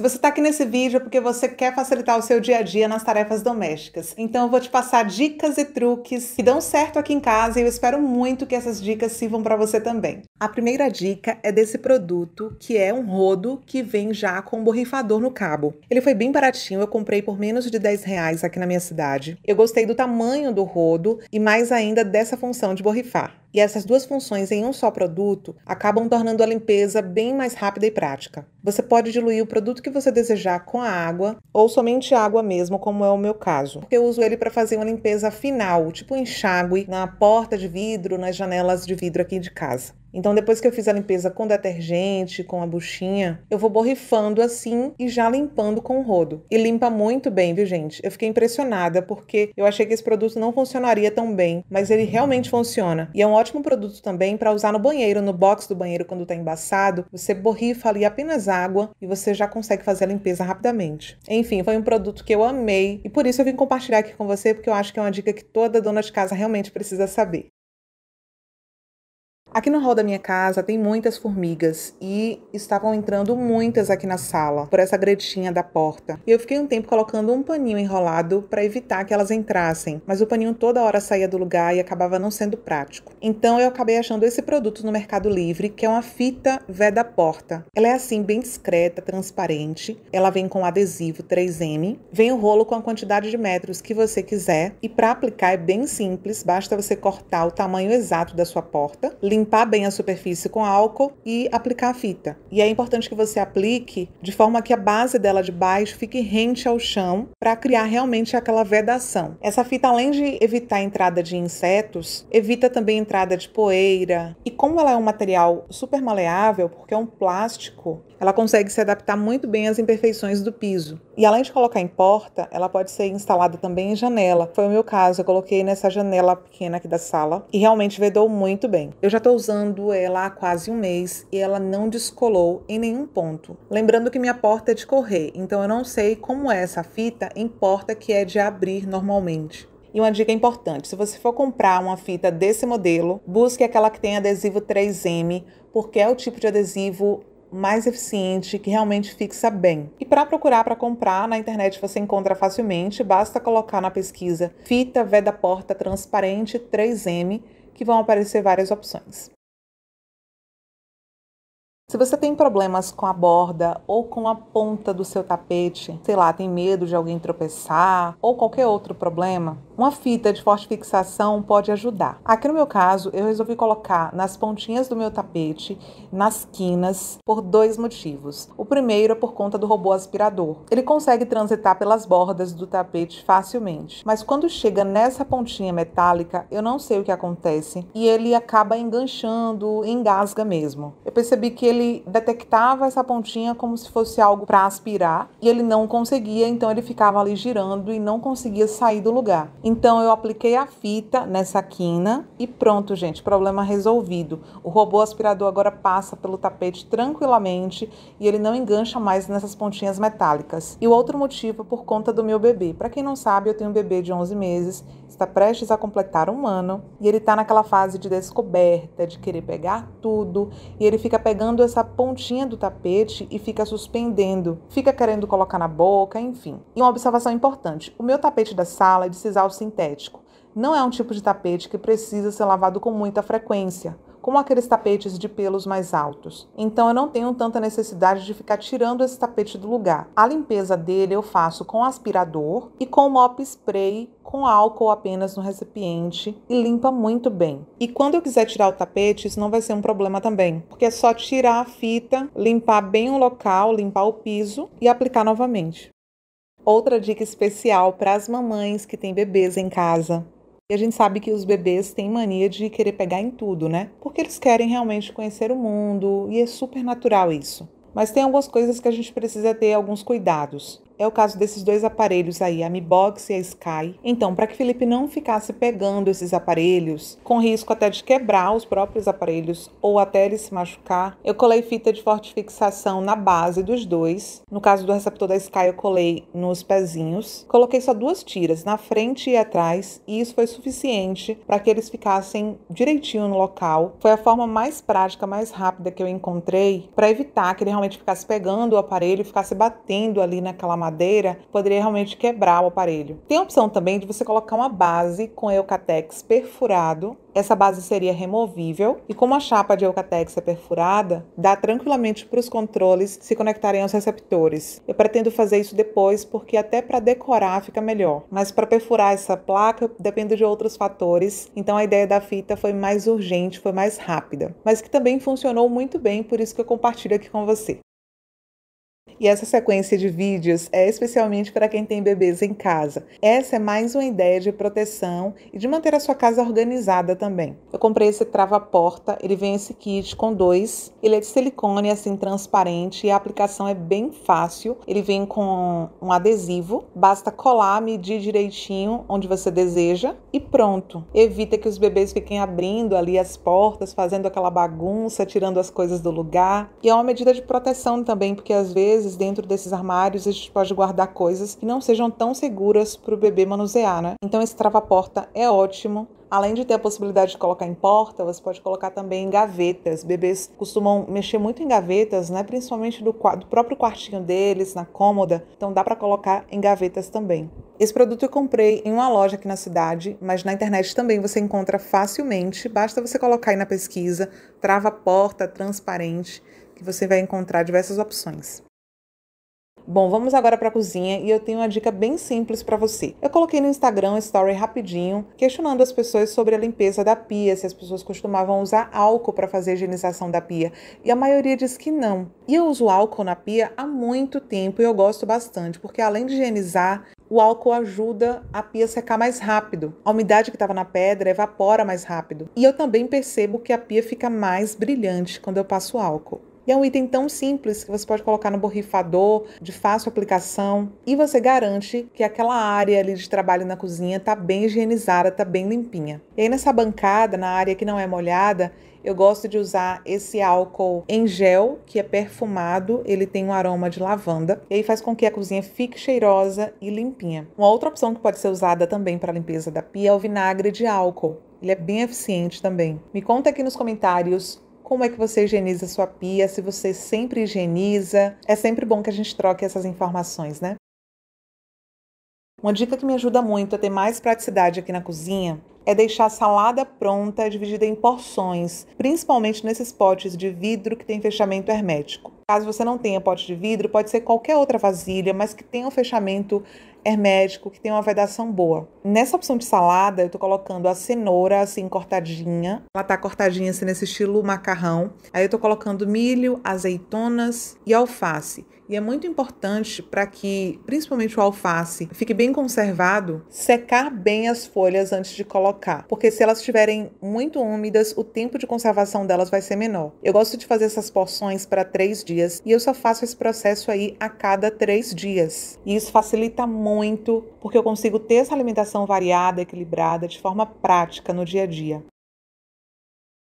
Se você está aqui nesse vídeo é porque você quer facilitar o seu dia a dia nas tarefas domésticas. Então eu vou te passar dicas e truques que dão certo aqui em casa e eu espero muito que essas dicas sirvam para você também. A primeira dica é desse produto, que é um rodo que vem já com um borrifador no cabo. Ele foi bem baratinho, eu comprei por menos de R$10 aqui na minha cidade. Eu gostei do tamanho do rodo e mais ainda dessa função de borrifar. E essas duas funções em um só produto acabam tornando a limpeza bem mais rápida e prática. Você pode diluir o produto que você desejar com a água ou somente água mesmo, como é o meu caso. Eu uso ele para fazer uma limpeza final, tipo enxágue, na porta de vidro, nas janelas de vidro aqui de casa. Então depois que eu fiz a limpeza com detergente, com a buchinha, eu vou borrifando assim e já limpando com o rodo. E limpa muito bem, viu gente? Eu fiquei impressionada porque eu achei que esse produto não funcionaria tão bem, mas ele realmente funciona. E é um ótimo produto também para usar no banheiro, no box do banheiro quando tá embaçado. Você borrifa ali apenas água e você já consegue fazer a limpeza rapidamente. Enfim, foi um produto que eu amei e por isso eu vim compartilhar aqui com você, porque eu acho que é uma dica que toda dona de casa realmente precisa saber. Aqui no hall da minha casa tem muitas formigas e estavam entrando muitas aqui na sala, por essa gretinha da porta. E eu fiquei um tempo colocando um paninho enrolado para evitar que elas entrassem, mas o paninho toda hora saía do lugar e acabava não sendo prático. Então eu acabei achando esse produto no Mercado Livre, que é uma fita veda porta. Ela é assim, bem discreta, transparente, ela vem com adesivo 3M, vem o rolo com a quantidade de metros que você quiser e para aplicar é bem simples, basta você cortar o tamanho exato da sua porta, limpar bem a superfície com álcool e aplicar a fita. E é importante que você aplique de forma que a base dela de baixo fique rente ao chão para criar realmente aquela vedação. Essa fita, além de evitar a entrada de insetos, evita também a entrada de poeira. E como ela é um material super maleável, porque é um plástico, ela consegue se adaptar muito bem às imperfeições do piso. E além de colocar em porta, ela pode ser instalada também em janela. Foi o meu caso, eu coloquei nessa janela pequena aqui da sala e realmente vedou muito bem. Eu já tô usando ela há quase um mês e ela não descolou em nenhum ponto. Lembrando que minha porta é de correr, então eu não sei como é essa fita em porta que é de abrir normalmente. E uma dica importante, se você for comprar uma fita desse modelo, busque aquela que tem adesivo 3M, porque é o tipo de adesivo mais eficiente, que realmente fixa bem. E para procurar, para comprar, na internet você encontra facilmente, basta colocar na pesquisa fita veda porta transparente 3M, que vão aparecer várias opções. Se você tem problemas com a borda ou com a ponta do seu tapete, sei lá, tem medo de alguém tropeçar ou qualquer outro problema, uma fita de forte fixação pode ajudar. Aqui no meu caso, eu resolvi colocar nas pontinhas do meu tapete, nas quinas, por dois motivos. O primeiro é por conta do robô aspirador. Ele consegue transitar pelas bordas do tapete facilmente, mas quando chega nessa pontinha metálica, eu não sei o que acontece e ele acaba enganchando, engasga mesmo. Eu percebi que ele detectava essa pontinha como se fosse algo para aspirar e ele não conseguia, então ele ficava ali girando e não conseguia sair do lugar. Então eu apliquei a fita nessa quina e pronto, gente, problema resolvido. O robô aspirador agora passa pelo tapete tranquilamente e ele não engancha mais nessas pontinhas metálicas. E o outro motivo é por conta do meu bebê. Para quem não sabe, eu tenho um bebê de 11 meses, está prestes a completar um ano e ele está naquela fase de descoberta, de querer pegar tudo, e ele fica pegando essa pontinha do tapete e fica suspendendo, fica querendo colocar na boca, enfim. E uma observação importante, o meu tapete da sala é de sisal sintético, não é um tipo de tapete que precisa ser lavado com muita frequência, como aqueles tapetes de pelos mais altos. Então eu não tenho tanta necessidade de ficar tirando esse tapete do lugar. A limpeza dele eu faço com aspirador e com mop spray com álcool apenas no recipiente e limpa muito bem. E quando eu quiser tirar o tapete, isso não vai ser um problema também, porque é só tirar a fita, limpar bem o local, limpar o piso e aplicar novamente. Outra dica especial para as mamães que têm bebês em casa. E a gente sabe que os bebês têm mania de querer pegar em tudo, né? Porque eles querem realmente conhecer o mundo e é super natural isso. Mas tem algumas coisas que a gente precisa ter alguns cuidados. É o caso desses dois aparelhos aí, a Mi Box e a Sky. Então, para que Felipe não ficasse pegando esses aparelhos, com risco até de quebrar os próprios aparelhos ou até ele se machucar, eu colei fita de forte fixação na base dos dois. No caso do receptor da Sky, eu colei nos pezinhos. Coloquei só duas tiras, na frente e atrás, e isso foi suficiente para que eles ficassem direitinho no local. Foi a forma mais prática, mais rápida que eu encontrei para evitar que ele realmente ficasse pegando o aparelho, ficasse batendo ali naquela madeira, poderia realmente quebrar o aparelho. Tem a opção também de você colocar uma base com eucatex perfurado. Essa base seria removível e, como a chapa de eucatex é perfurada, dá tranquilamente para os controles se conectarem aos receptores. Eu pretendo fazer isso depois porque até para decorar fica melhor, mas para perfurar essa placa depende de outros fatores, então a ideia da fita foi mais urgente, foi mais rápida, mas que também funcionou muito bem, por isso que eu compartilho aqui com você. E essa sequência de vídeos é especialmente para quem tem bebês em casa. Essa é mais uma ideia de proteção e de manter a sua casa organizada também. Eu comprei esse trava-porta, ele vem esse kit com dois. Ele é de silicone, assim, transparente, e a aplicação é bem fácil. Ele vem com um adesivo, basta colar, medir direitinho onde você deseja e pronto. Evita que os bebês fiquem abrindo ali as portas, fazendo aquela bagunça, tirando as coisas do lugar. E é uma medida de proteção também, porque às vezes dentro desses armários a gente pode guardar coisas que não sejam tão seguras para o bebê manusear, né? Então esse trava-porta é ótimo. Além de ter a possibilidade de colocar em porta, você pode colocar também em gavetas. Bebês costumam mexer muito em gavetas, né? Principalmente do próprio quartinho deles, na cômoda. Então dá para colocar em gavetas também. Esse produto eu comprei em uma loja aqui na cidade, mas na internet também você encontra facilmente. Basta você colocar aí na pesquisa, trava-porta transparente, que você vai encontrar diversas opções. Bom, vamos agora para a cozinha e eu tenho uma dica bem simples para você. Eu coloquei no Instagram um story rapidinho questionando as pessoas sobre a limpeza da pia, se as pessoas costumavam usar álcool para fazer a higienização da pia, e a maioria diz que não. E eu uso álcool na pia há muito tempo e eu gosto bastante, porque além de higienizar, o álcool ajuda a pia a secar mais rápido. A umidade que estava na pedra evapora mais rápido. E eu também percebo que a pia fica mais brilhante quando eu passo álcool. E é um item tão simples que você pode colocar no borrifador, de fácil aplicação, e você garante que aquela área ali de trabalho na cozinha está bem higienizada, está bem limpinha. E aí nessa bancada, na área que não é molhada, eu gosto de usar esse álcool em gel, que é perfumado, ele tem um aroma de lavanda, e aí faz com que a cozinha fique cheirosa e limpinha. Uma outra opção que pode ser usada também para a limpeza da pia é o vinagre de álcool. Ele é bem eficiente também. Me conta aqui nos comentários como é que você higieniza sua pia, se você sempre higieniza. É sempre bom que a gente troque essas informações, né? Uma dica que me ajuda muito a ter mais praticidade aqui na cozinha é deixar a salada pronta, dividida em porções, principalmente nesses potes de vidro que tem fechamento hermético. Caso você não tenha pote de vidro, pode ser qualquer outra vasilha, mas que tenha um fechamento hermético, que tem uma vedação boa. Nessa opção de salada, eu tô colocando a cenoura assim cortadinha. Ela tá cortadinha assim nesse estilo macarrão. Aí eu tô colocando milho, azeitonas e alface. E é muito importante para que, principalmente o alface, fique bem conservado, secar bem as folhas antes de colocar. Porque se elas estiverem muito úmidas, o tempo de conservação delas vai ser menor. Eu gosto de fazer essas porções para 3 dias e eu só faço esse processo aí a cada 3 dias. E isso facilita muito, porque eu consigo ter essa alimentação variada, equilibrada, de forma prática no dia a dia.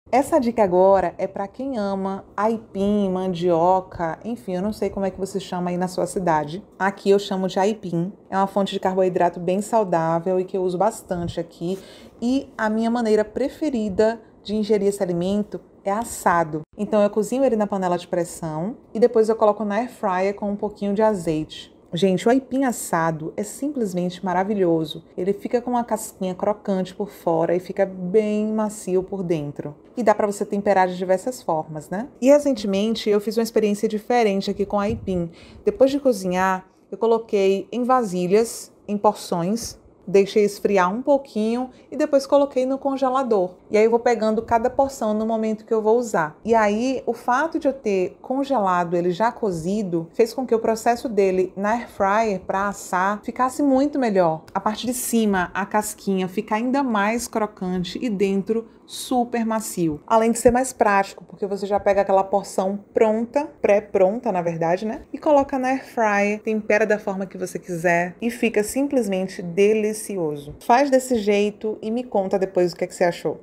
Essa dica agora é para quem ama aipim, mandioca, enfim, eu não sei como é que você chama aí na sua cidade. Aqui eu chamo de aipim. É uma fonte de carboidrato bem saudável e que eu uso bastante aqui. E a minha maneira preferida de ingerir esse alimento é assado. Então eu cozinho ele na panela de pressão e depois eu coloco na air fryer com um pouquinho de azeite. Gente, o aipim assado é simplesmente maravilhoso. Ele fica com uma casquinha crocante por fora e fica bem macio por dentro. E dá para você temperar de diversas formas, né? E recentemente eu fiz uma experiência diferente aqui com aipim. Depois de cozinhar, eu coloquei em vasilhas, em porções, deixei esfriar um pouquinho e depois coloquei no congelador. E aí eu vou pegando cada porção no momento que eu vou usar. E aí o fato de eu ter congelado ele já cozido fez com que o processo dele na air fryer para assar ficasse muito melhor. A parte de cima, a casquinha, fica ainda mais crocante e dentro super macio. Além de ser mais prático, porque você já pega aquela porção pronta, pré-pronta na verdade, né? E coloca na air fryer, tempera da forma que você quiser e fica simplesmente delicioso. Faz desse jeito e me conta depois o que é que você achou.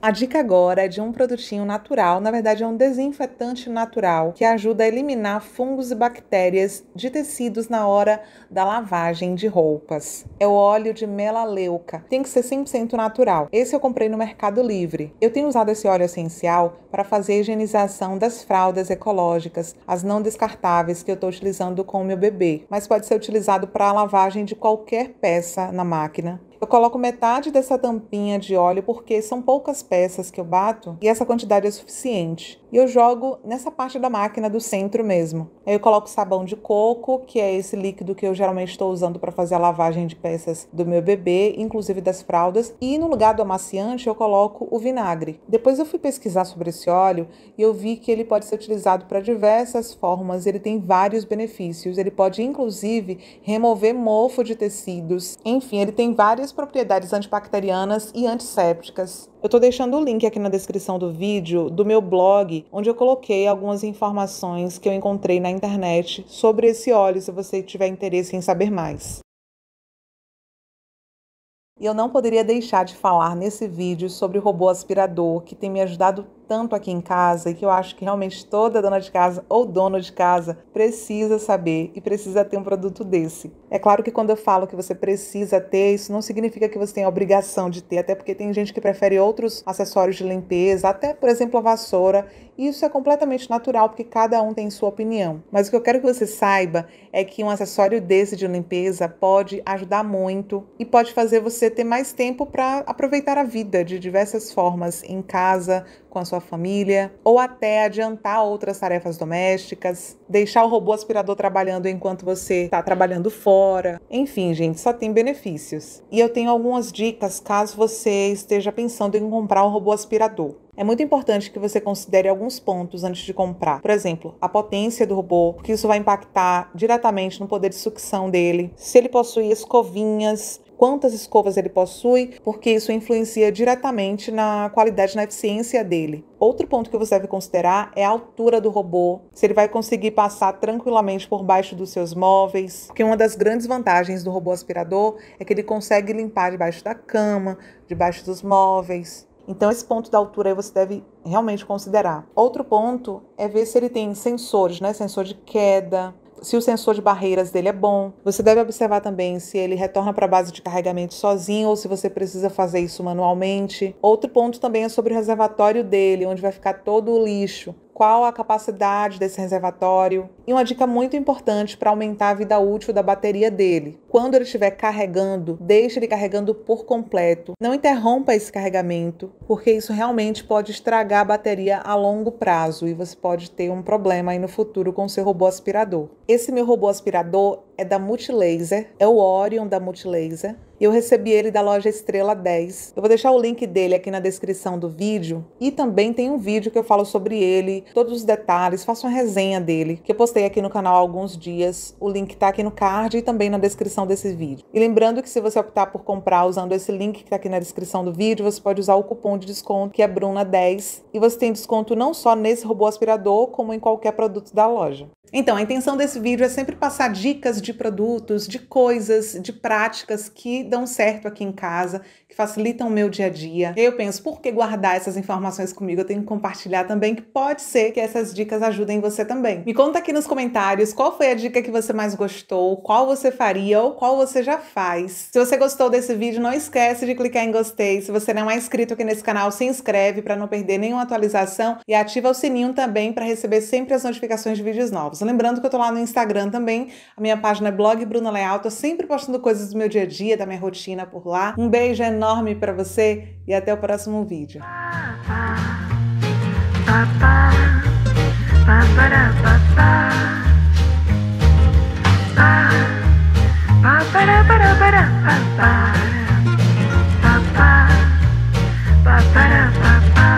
A dica agora é de um produtinho natural, na verdade é um desinfetante natural que ajuda a eliminar fungos e bactérias de tecidos na hora da lavagem de roupas. É o óleo de melaleuca, tem que ser 100% natural. Esse eu comprei no Mercado Livre. Eu tenho usado esse óleo essencial para fazer a higienização das fraldas ecológicas, as não descartáveis que eu estou utilizando com o meu bebê, mas pode ser utilizado para a lavagem de qualquer peça na máquina. Eu coloco metade dessa tampinha de óleo porque são poucas peças que eu bato e essa quantidade é suficiente. E eu jogo nessa parte da máquina do centro mesmo. Aí eu coloco sabão de coco, que é esse líquido que eu geralmente estou usando para fazer a lavagem de peças do meu bebê, inclusive das fraldas. E no lugar do amaciante eu coloco o vinagre. Depois eu fui pesquisar sobre esse óleo e eu vi que ele pode ser utilizado para diversas formas. Ele tem vários benefícios. Ele pode inclusive remover mofo de tecidos. Enfim, ele tem várias propriedades antibacterianas e antissépticas. Eu tô deixando o link aqui na descrição do vídeo do meu blog, onde eu coloquei algumas informações que eu encontrei na internet sobre esse óleo, se você tiver interesse em saber mais. E eu não poderia deixar de falar nesse vídeo sobre o robô aspirador, que tem me ajudado tanto aqui em casa e que eu acho que realmente toda dona de casa ou dono de casa precisa saber e precisa ter um produto desse. É claro que quando eu falo que você precisa ter, isso não significa que você tem a obrigação de ter, até porque tem gente que prefere outros acessórios de limpeza, até por exemplo a vassoura, e isso é completamente natural porque cada um tem sua opinião. Mas o que eu quero que você saiba é que um acessório desse de limpeza pode ajudar muito e pode fazer você ter mais tempo para aproveitar a vida de diversas formas em casa, com a sua família, ou até adiantar outras tarefas domésticas, deixar o robô aspirador trabalhando enquanto você está trabalhando fora. Enfim, gente, só tem benefícios. E eu tenho algumas dicas caso você esteja pensando em comprar um robô aspirador. É muito importante que você considere alguns pontos antes de comprar. Por exemplo, a potência do robô, porque isso vai impactar diretamente no poder de sucção dele. Se ele possui escovinhas, quantas escovas ele possui, porque isso influencia diretamente na qualidade, na eficiência dele. Outro ponto que você deve considerar é a altura do robô, se ele vai conseguir passar tranquilamente por baixo dos seus móveis, porque uma das grandes vantagens do robô aspirador é que ele consegue limpar debaixo da cama, debaixo dos móveis. Então esse ponto da altura aí você deve realmente considerar. Outro ponto é ver se ele tem sensores, né? Sensor de queda, se o sensor de barreiras dele é bom. Você deve observar também se ele retorna para a base de carregamento sozinho ou se você precisa fazer isso manualmente. Outro ponto também é sobre o reservatório dele, onde vai ficar todo o lixo. Qual a capacidade desse reservatório? E uma dica muito importante para aumentar a vida útil da bateria dele. Quando ele estiver carregando, deixe ele carregando por completo. Não interrompa esse carregamento, porque isso realmente pode estragar a bateria a longo prazo e você pode ter um problema aí no futuro com o seu robô aspirador. Esse meu robô aspirador é da Multilaser, é o Orion da Multilaser. Eu recebi ele da loja Estrela 10. Eu vou deixar o link dele aqui na descrição do vídeo. E também tem um vídeo que eu falo sobre ele, todos os detalhes, faço uma resenha dele, que eu postei aqui no canal há alguns dias. O link tá aqui no card e também na descrição desse vídeo. E lembrando que se você optar por comprar usando esse link que tá aqui na descrição do vídeo, você pode usar o cupom de desconto, que é Bruna10. E você tem desconto não só nesse robô aspirador, como em qualquer produto da loja. Então, a intenção desse vídeo é sempre passar dicas de produtos, de coisas, de práticas que dão certo aqui em casa, que facilitam o meu dia a dia. E eu penso, por que guardar essas informações comigo? Eu tenho que compartilhar também, que pode ser que essas dicas ajudem você também. Me conta aqui nos comentários qual foi a dica que você mais gostou, qual você faria ou qual você já faz. Se você gostou desse vídeo, não esquece de clicar em gostei. Se você não é inscrito aqui nesse canal, se inscreve para não perder nenhuma atualização e ativa o sininho também para receber sempre as notificações de vídeos novos. Lembrando que eu tô lá no Instagram também, a minha página é blog Bruna Leal, tô sempre postando coisas do meu dia a dia, da minha rotina por lá. Um beijo enorme pra você e até o próximo vídeo. Pa para pa para pa para.